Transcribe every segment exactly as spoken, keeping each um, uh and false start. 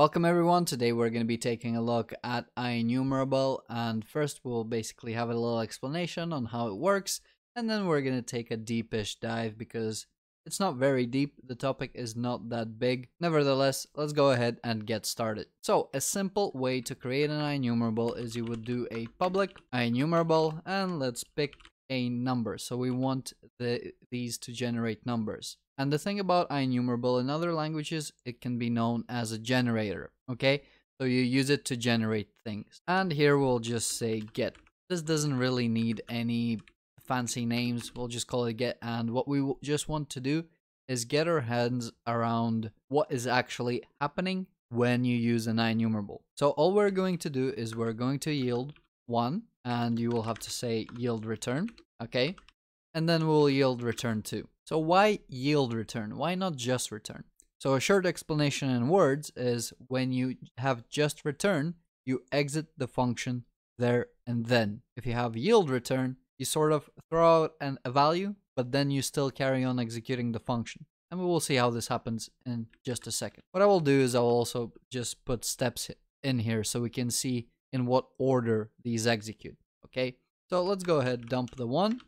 Welcome everyone. Today we're going to be taking a look at IEnumerable, and first we'll basically have a little explanation on how it works, and then we're going to take a deepish dive because it's not very deep, the topic is not that big. Nevertheless, let's go ahead and get started. So a simple way to create an IEnumerable is you would do a public IEnumerable, and let's pick a number. So we want the, these to generate numbers. And the thing about IEnumerable in other languages, it can be known as a generator, okay? So you use it to generate things. And here we'll just say get. This doesn't really need any fancy names, we'll just call it get. And what we just want to do is get our hands around what is actually happening when you use an IEnumerable. So all we're going to do is we're going to yield one, and you will have to say yield return, okay? And then we'll yield return two. So why yield return? Why not just return? So a short explanation in words is when you have just return, you exit the function there and then. If you have yield return, you sort of throw out an, a value, but then you still carry on executing the function. And we will see how this happens in just a second. What I will do is I'll also just put steps in here so we can see in what order these execute, okay? So let's go ahead, dump the one.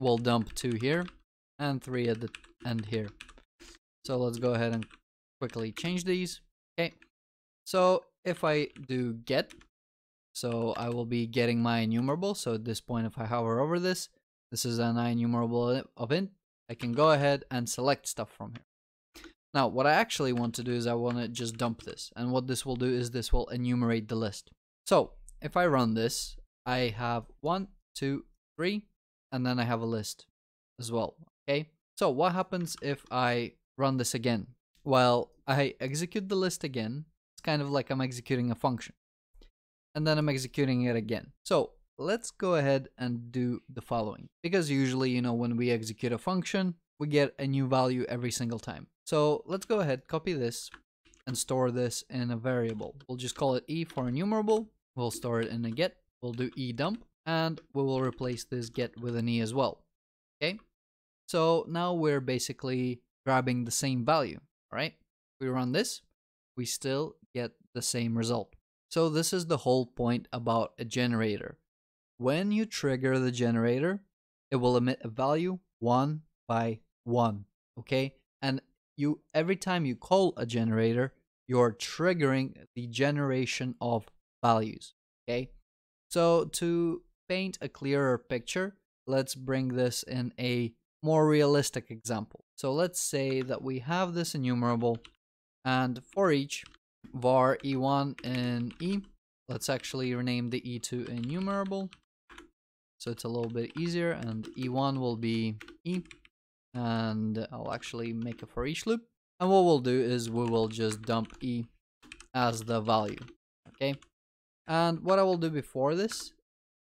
We'll dump two here and three at the end here. So let's go ahead and quickly change these. Okay. So if I do get, so I will be getting my IEnumerable. So at this point, if I hover over this, this is an IEnumerable of int. I can go ahead and select stuff from here. Now, what I actually want to do is I want to just dump this. And what this will do is this will enumerate the list. So if I run this, I have one, two, three. And then I have a list as well, okay? So what happens if I run this again? Well, I execute the list again. It's kind of like I'm executing a function. And then I'm executing it again. So let's go ahead and do the following. Because usually, you know, when we execute a function, we get a new value every single time. So let's go ahead, copy this, and store this in a variable. We'll just call it E for IEnumerable. We'll store it in a get. We'll do E dump. And we will replace this get with an E as well, okay? So now we're basically grabbing the same value, all right? We run this, we still get the same result. So this is the whole point about a generator. When you trigger the generator, it will emit a value one by one, okay? And you every time you call a generator, you're triggering the generation of values, okay? So to paint a clearer picture, let's bring this in a more realistic example. So let's say that we have this IEnumerable, and for each var e one in E, let's actually rename the e to IEnumerable so it's a little bit easier, and e one will be E, and I'll actually make a for each loop, and what we'll do is we will just dump E as the value, okay? And what I will do before this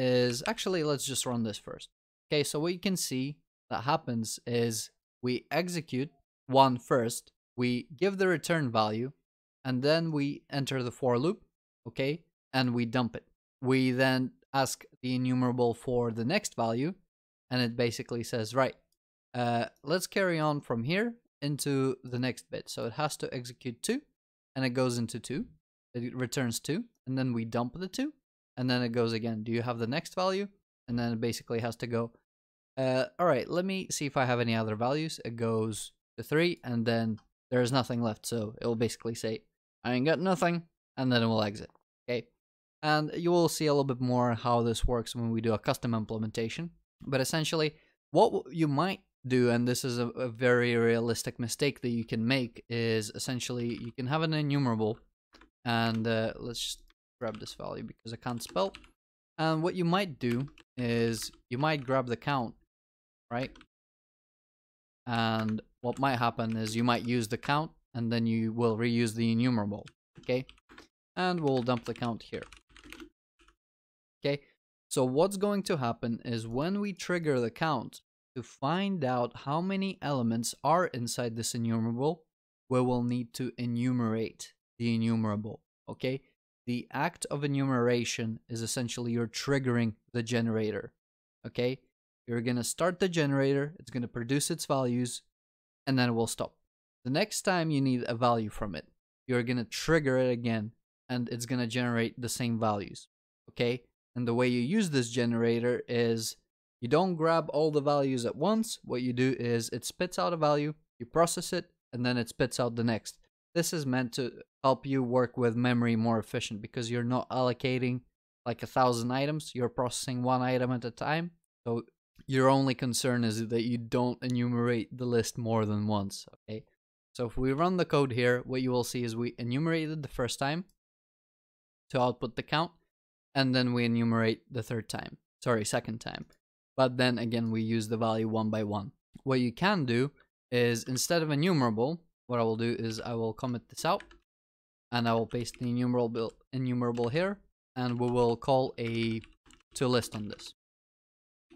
is actually let's just run this first. Okay, so what you can see that happens is we execute one first, we give the return value, and then we enter the for loop, okay, and we dump it. We then ask the IEnumerable for the next value, and it basically says, right, uh, let's carry on from here into the next bit. So it has to execute two, and it goes into two. It returns two, and then we dump the two, and then it goes again. Do you have the next value? And then it basically has to go, uh, all right, let me see if I have any other values. It goes to three, and then there's nothing left. So it will basically say, I ain't got nothing, and then it will exit, okay? And you will see a little bit more how this works when we do a custom implementation. But essentially, what you might do, and this is a, a very realistic mistake that you can make, is essentially you can have an IEnumerable. And uh, let's just grab this value because I can't spell. And what you might do is you might grab the count, right? And what might happen is you might use the count, and then you will reuse the IEnumerable, okay? And we'll dump the count here, okay? So what's going to happen is when we trigger the count to find out how many elements are inside this IEnumerable, we will need to enumerate the IEnumerable, okay? The act of enumeration is essentially you're triggering the generator, okay? You're gonna start the generator, it's gonna produce its values, and then it will stop. The next time you need a value from it, you're going to trigger it again, and it's going to generate the same values, okay? And the way you use this generator is you don't grab all the values at once. What you do is it spits out a value, you process it, and then it spits out the next. This is meant to help you work with memory more efficient because you're not allocating like a thousand items. You're processing one item at a time. So your only concern is that you don't enumerate the list more than once, okay? So if we run the code here, what you will see is we enumerated the first time to output the count, and then we enumerate the third time, sorry, second time. But then again, we use the value one by one. What you can do is instead of enumerable, what I will do is I will comment this out and I will paste the enumerable, enumerable here, and we will call a to list on this.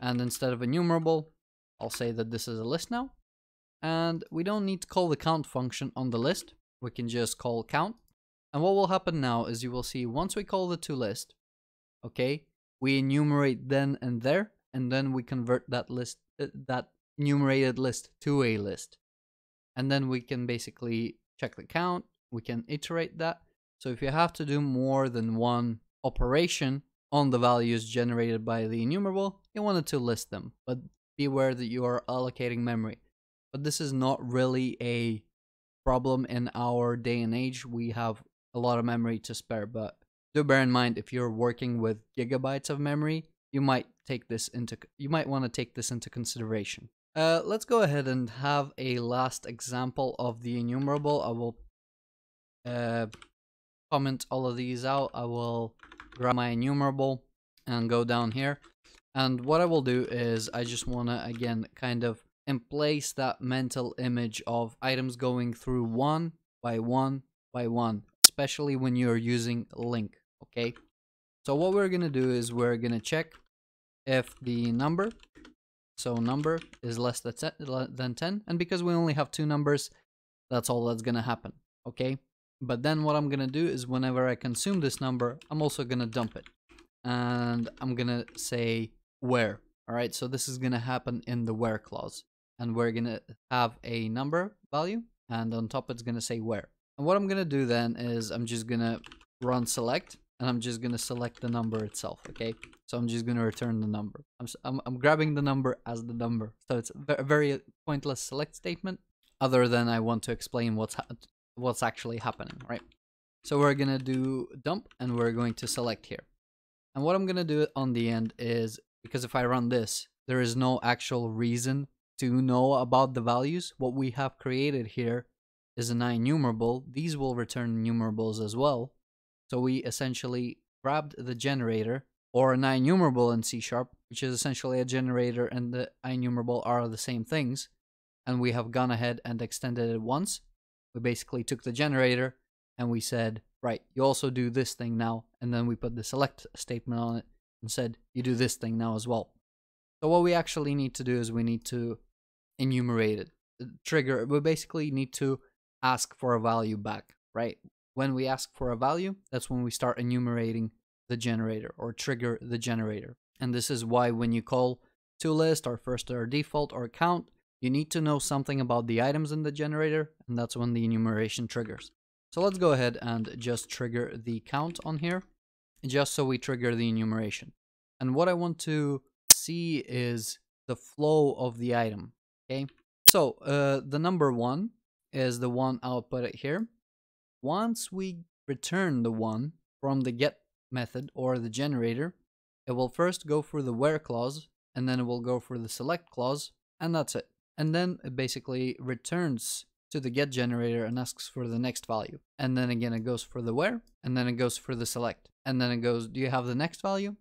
And instead of enumerable, I'll say that this is a list now. And we don't need to call the count function on the list. We can just call count. And what will happen now is you will see once we call the to list, okay, we enumerate then and there. And then we convert that list, uh, that enumerated list to a list. And then we can basically check the count, we can iterate that. So if you have to do more than one operation on the values generated by the enumerable, you wanted to list them, but beware that you are allocating memory. But this is not really a problem in our day and age. We have a lot of memory to spare, but do bear in mind if you're working with gigabytes of memory, you might take this into you might want to take this into consideration. Uh, let's go ahead and have a last example of the enumerable. I will uh, comment all of these out. I will grab my enumerable and go down here. And what I will do is I just want to again kind of emplace that mental image of items going through one by one by one, especially when you're using link. Okay. So what we're gonna do is we're gonna check if the number, so number is less than ten, and because we only have two numbers, that's all that's gonna happen, okay? But then what I'm gonna do is whenever I consume this number, I'm also gonna dump it, and I'm gonna say where, all right? So this is gonna happen in the where clause, and we're gonna have a number value, and on top it's gonna say where. And what I'm gonna do then is I'm just gonna run select, and I'm just gonna select the number itself, okay? So I'm just gonna return the number. I'm, I'm, I'm grabbing the number as the number. So it's a very pointless select statement, other than I want to explain what's, ha what's actually happening, right? So we're gonna do dump, and we're going to select here. And what I'm gonna do on the end is, because if I run this, there is no actual reason to know about the values. What we have created here is an IEnumerable. These will return enumerables as well. So we essentially grabbed the generator, or an IEnumerable in C sharp, which is essentially a generator and the IEnumerable are the same things, and we have gone ahead and extended it once. We basically took the generator and we said, right, you also do this thing now, and then we put the select statement on it and said, you do this thing now as well. So what we actually need to do is we need to enumerate it, trigger, we basically need to ask for a value back, right? When we ask for a value, that's when we start enumerating the generator or trigger the generator. And this is why when you call toList or first or default or count, you need to know something about the items in the generator, and that's when the enumeration triggers. So let's go ahead and just trigger the count on here, just so we trigger the enumeration. And what I want to see is the flow of the item, okay? So uh, the number one is the one output here. Once we return the one from the get method or the generator, it will first go for the where clause, and then it will go for the select clause, and that's it. And then it basically returns to the get generator and asks for the next value. And then again, it goes for the where, and then it goes for the select. And then it goes, do you have the next value?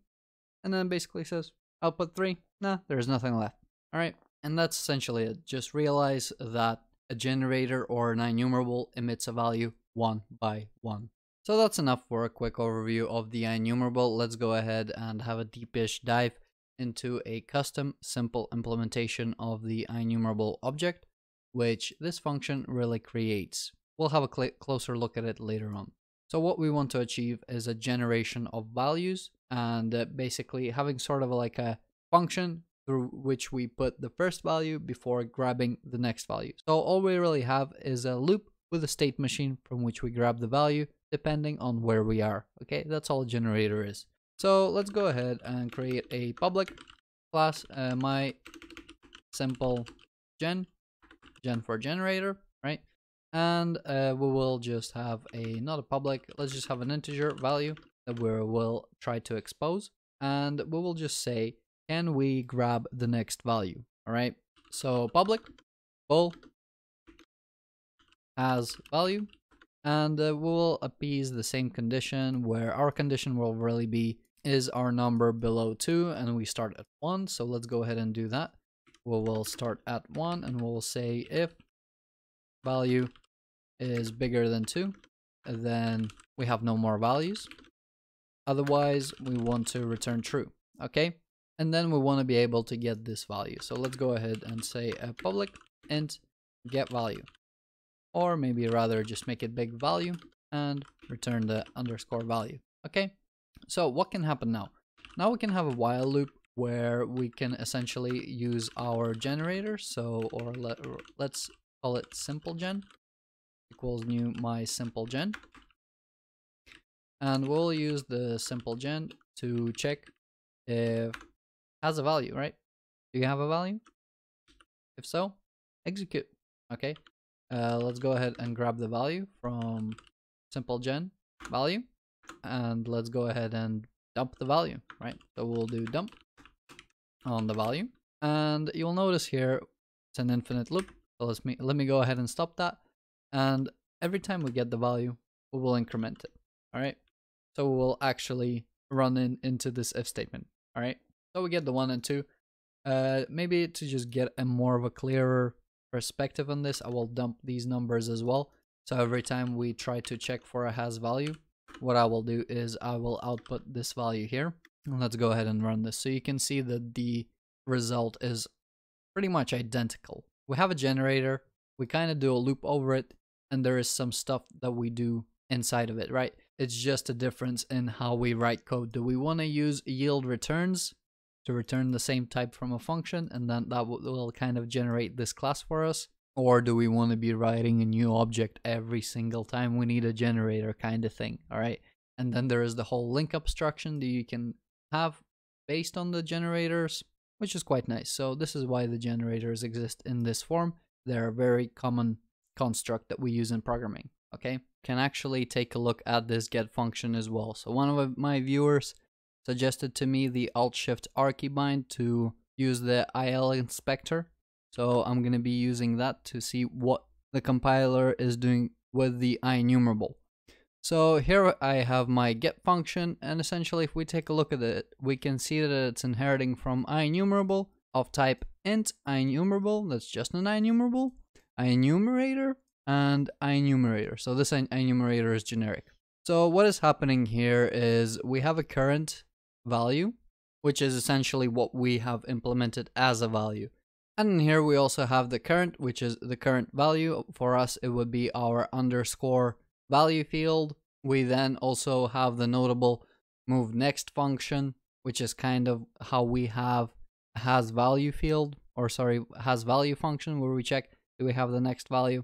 And then it basically says, output three, nah, there's nothing left. All right, and that's essentially it. Just realize that a generator or an IEnumerable emits a value one by one. So that's enough for a quick overview of the IEnumerable. Let's go ahead and have a deepish dive into a custom simple implementation of the IEnumerable object, which this function really creates. We'll have a closer look at it later on. So what we want to achieve is a generation of values, and basically having sort of like a function through which we put the first value before grabbing the next value. So all we really have is a loop with a state machine from which we grab the value depending on where we are. Okay, that's all a generator is. So let's go ahead and create a public class, uh, my simple gen, gen for generator, right? And uh, we will just have a, not a public, let's just have an integer value that we will try to expose. And we will just say, can we grab the next value? All right, so public bool has value, and uh, we will appease the same condition where our condition will really be is our number below two, and we start at one. So let's go ahead and do that. We will start at one, and we'll say if value is bigger than two, then we have no more values. Otherwise, we want to return true. Okay, and then we want to be able to get this value. So let's go ahead and say a public int get value, or maybe rather just make it big value and return the underscore value. Okay, so what can happen now? Now we can have a while loop where we can essentially use our generator. So or let, let's call it simple gen equals new my simple gen, and we'll use the simple gen to check if has a value, right? Do you have a value? If so, execute. Okay, uh, let's go ahead and grab the value from simple gen value, and let's go ahead and dump the value, right? So we'll do dump on the value, and you'll notice here it's an infinite loop. So let's me let me go ahead and stop that, and every time we get the value, we will increment it. All right, so we will actually run in into this if statement. All right, so we get the one and two. Uh, maybe to just get a more of a clearer perspective on this, I will dump these numbers as well. So every time we try to check for a has value, what I will do is I will output this value here. And let's go ahead and run this. So you can see that the result is pretty much identical. We have a generator, we kind of do a loop over it, and there is some stuff that we do inside of it, right? It's just a difference in how we write code. Do we want to use yield returns to return the same type from a function, and then that will kind of generate this class for us? Or do we want to be writing a new object every single time we need a generator kind of thing, all right? And then there is the whole link abstraction that you can have based on the generators, which is quite nice. So this is why the generators exist in this form. They're a very common construct that we use in programming, okay? Can actually take a look at this get function as well. So one of my viewers suggested to me the Alt-Shift-R keybind to use the I L inspector. So I'm going to be using that to see what the compiler is doing with the IEnumerable. So here I have my get function, and essentially if we take a look at it, we can see that it's inheriting from IEnumerable of type int IEnumerable, that's just an IEnumerable, IEnumerator, and IEnumerator. So this IEnumerator is generic. So what is happening here is we have a current value, which is essentially what we have implemented as a value. And here we also have the current, which is the current value. For us, it would be our underscore value field. We then also have the notable move next function, which is kind of how we have has value field, or sorry, has value function, where we check, do we have the next value?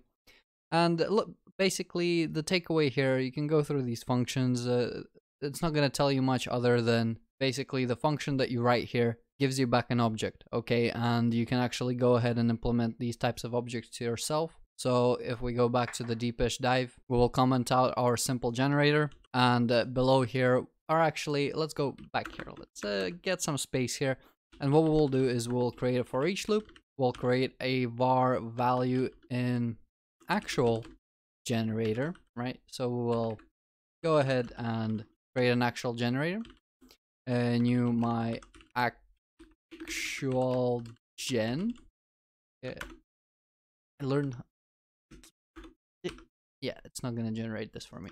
And look, basically the takeaway here, you can go through these functions. Uh, it's not going to tell you much other than basically the function that you write here gives you back an object, okay? And you can actually go ahead and implement these types of objects to yourself. So if we go back to the deepish dive, we will comment out our simple generator, and uh, below here are actually, let's go back here, let's uh, get some space here. And what we'll do is we'll create a for each loop, we'll create a var value in actual generator, right? So we'll go ahead and create an actual generator, a new my act actual gen. Okay. I learned. Yeah, it's not gonna generate this for me.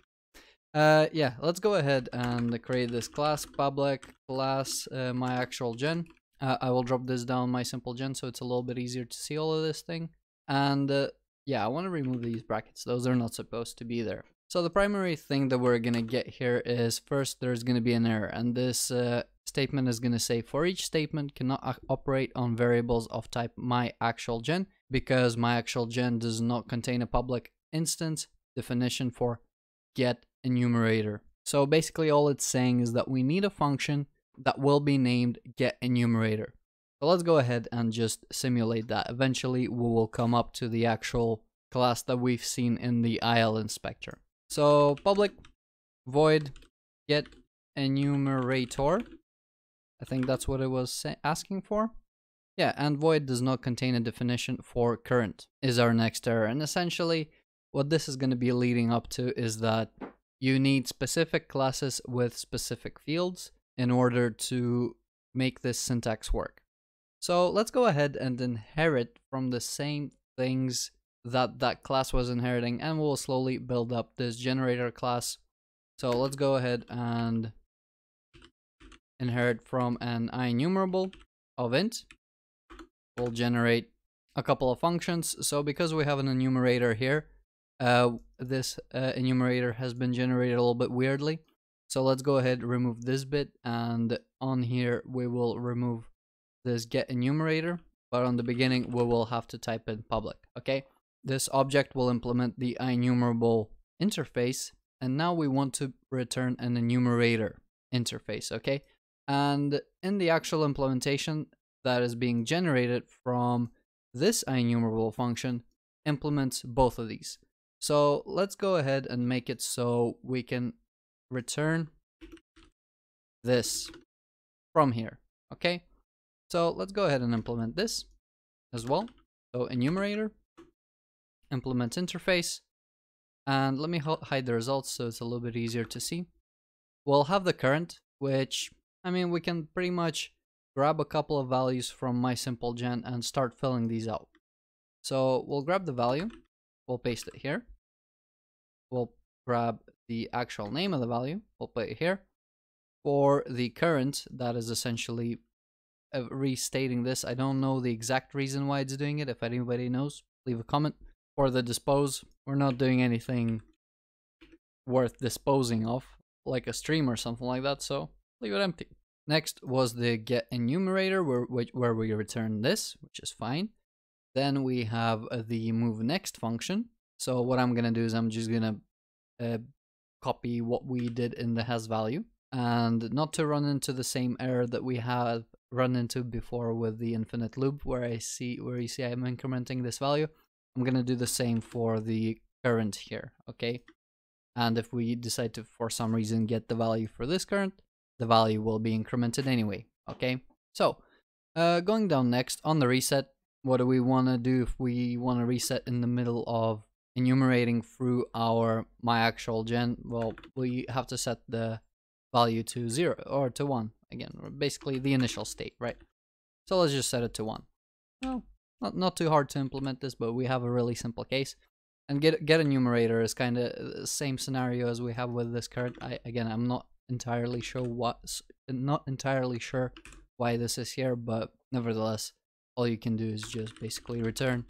Uh, yeah, let's go ahead and create this class, public class uh, my actual gen. Uh, I will drop this down my simple gen, so it's a little bit easier to see all of this thing. And uh, yeah, I want to remove these brackets. Those are not supposed to be there. So the primary thing that we're gonna get here is first there's gonna be an error, and this uh, statement is gonna say for each statement cannot operate on variables of type my actual gen, because my actual gen does not contain a public instance definition for getEnumerator. So basically all it's saying is that we need a function that will be named getEnumerator. So let's go ahead and just simulate that. Eventually we will come up to the actual class that we've seen in the I L inspector. So public void getEnumerator. I think that's what it was asking for. Yeah, and void does not contain a definition for current is our next error. And essentially what this is going to be leading up to is that you need specific classes with specific fields in order to make this syntax work. So let's go ahead and inherit from the same things that that class was inheriting, and we'll slowly build up this generator class. So let's go ahead and inherit from an IEnumerable of int. We'll generate a couple of functions. So because we have an enumerator here, uh, this uh, enumerator has been generated a little bit weirdly. So let's go ahead, remove this bit, and on here we will remove this getEnumerator, but on the beginning we will have to type in public, okay? This object will implement the IEnumerable interface, and now we want to return an enumerator interface, okay? And in the actual implementation that is being generated from this IEnumerable function implements both of these. So let's go ahead and make it so we can return this from here, okay? So let's go ahead and implement this as well. So enumerator, implement interface, and let me hide the results so it's a little bit easier to see. We'll have the current, which, I mean, we can pretty much grab a couple of values from MySimpleGen and start filling these out. So we'll grab the value, we'll paste it here. We'll grab the actual name of the value, we'll put it here. For the current, that is essentially restating this. I don't know the exact reason why it's doing it. If anybody knows, leave a comment. For the dispose, we're not doing anything worth disposing of, like a stream or something like that, so leave it empty. Next was the getEnumerator, where, where we return this, which is fine. Then we have the moveNext function. So what I'm gonna do is I'm just gonna uh, copy what we did in the hasValue, and not to run into the same error that we have run into before with the infinite loop, where I see where you see I'm incrementing this value. I'm gonna do the same for the current here, okay? And if we decide to, for some reason, get the value for this current, the value will be incremented anyway, okay? So, uh, going down next, on the reset, what do we wanna do if we wanna reset in the middle of enumerating through our MyActualGen? Well, we have to set the value to zero, or to one, again, basically the initial state, right? So let's just set it to one. Well, Not, not too hard to implement this, but we have a really simple case. And get getEnumerator is kind of the same scenario as we have with this current. I, again, I'm not entirely sure what, not entirely sure why this is here, but nevertheless, all you can do is just basically return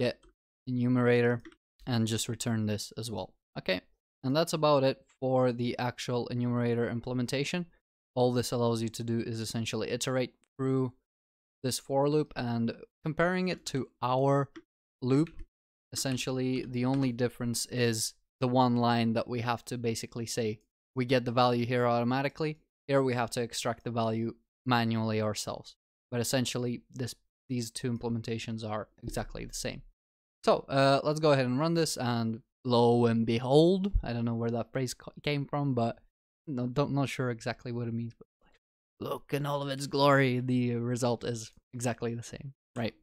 getEnumerator and just return this as well. Okay, and that's about it for the actual enumerator implementation. All this allows you to do is essentially iterate through this for loop, and comparing it to our loop, essentially the only difference is the one line that we have to basically say we get the value here automatically. Here we have to extract the value manually ourselves, but essentially this these two implementations are exactly the same. So uh, let's go ahead and run this, and lo and behold, I don't know where that phrase came from, but no, don't not sure exactly what it means, but look, in all of its glory, the result is exactly the same, right?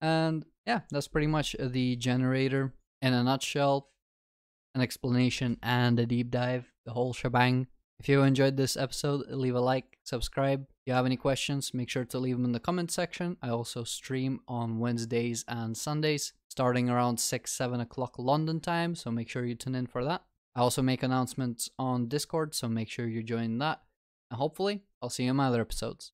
And yeah, that's pretty much the generator in a nutshell, an explanation and a deep dive, the whole shebang. If you enjoyed this episode, leave a like, subscribe. If you have any questions, make sure to leave them in the comment section. I also stream on Wednesdays and Sundays, starting around six, seven o'clock London time, so make sure you tune in for that. I also make announcements on Discord, so make sure you join that. And hopefully, I'll see you in my other episodes.